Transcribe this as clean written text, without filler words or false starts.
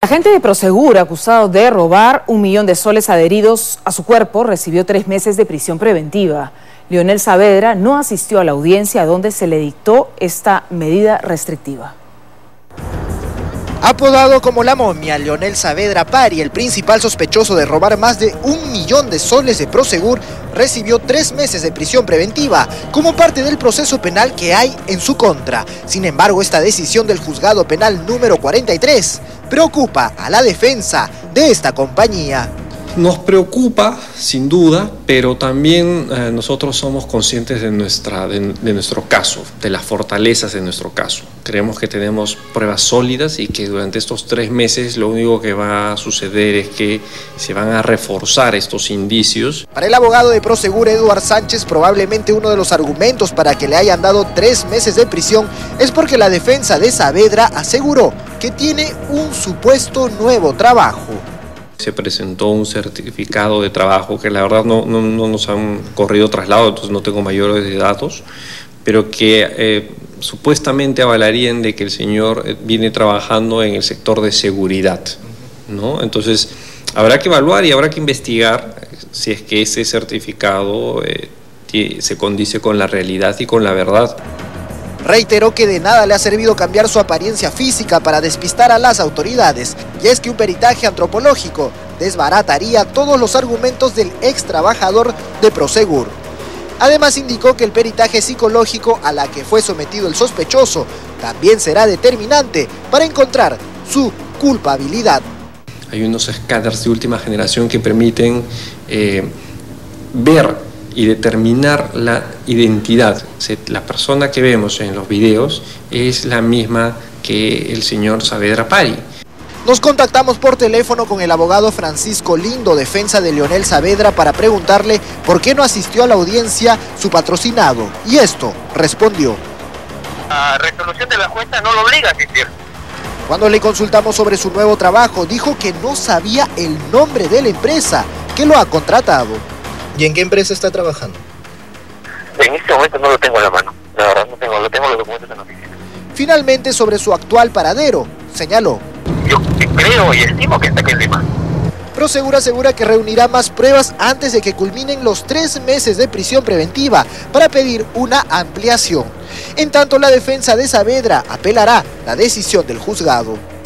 Agente de Prosegur, acusado de robar 1 millón de soles adheridos a su cuerpo, recibió 3 meses de prisión preventiva. Lionel Saavedra no asistió a la audiencia donde se le dictó esta medida restrictiva. Apodado como la momia, Lionel Saavedra Pari, el principal sospechoso de robar más de 1 millón de soles de Prosegur, recibió 3 meses de prisión preventiva como parte del proceso penal que hay en su contra. Sin embargo, esta decisión del juzgado penal número 43 preocupa a la defensa de esta compañía. Nos preocupa, sin duda, pero también nosotros somos conscientes de nuestro caso, de las fortalezas de nuestro caso. Creemos que tenemos pruebas sólidas y que durante estos 3 meses lo único que va a suceder es que se van a reforzar estos indicios. Para el abogado de Prosegur, Eduard Sánchez, probablemente uno de los argumentos para que le hayan dado 3 meses de prisión es porque la defensa de Saavedra aseguró que tiene un supuesto nuevo trabajo. Se presentó un certificado de trabajo que la verdad no nos han corrido traslado, entonces no tengo mayores datos, pero que supuestamente avalarían de que el señor viene trabajando en el sector de seguridad, ¿no? Entonces habrá que evaluar y habrá que investigar si es que ese certificado se condice con la realidad y con la verdad. Reiteró que de nada le ha servido cambiar su apariencia física para despistar a las autoridades, y es que un peritaje antropológico desbarataría todos los argumentos del ex trabajador de Prosegur. Además indicó que el peritaje psicológico a la que fue sometido el sospechoso también será determinante para encontrar su culpabilidad. Hay unos escáneres de última generación que permiten ver y determinar la identidad. La persona que vemos en los videos es la misma que el señor Saavedra Pari. Nos contactamos por teléfono con el abogado Francisco Lindo, defensa de Lionel Saavedra, para preguntarle por qué no asistió a la audiencia su patrocinado. Y esto respondió. La resolución de la jueza no lo obliga a asistir. Cuando le consultamos sobre su nuevo trabajo, dijo que no sabía el nombre de la empresa que lo ha contratado. ¿Y en qué empresa está trabajando? En este momento no lo tengo en la mano, la verdad no tengo los documentos en la oficina. Finalmente, sobre su actual paradero, señaló. Yo creo y estimo que está aquí en Lima. Prosegur asegura que reunirá más pruebas antes de que culminen los 3 meses de prisión preventiva para pedir una ampliación. En tanto, la defensa de Saavedra apelará la decisión del juzgado.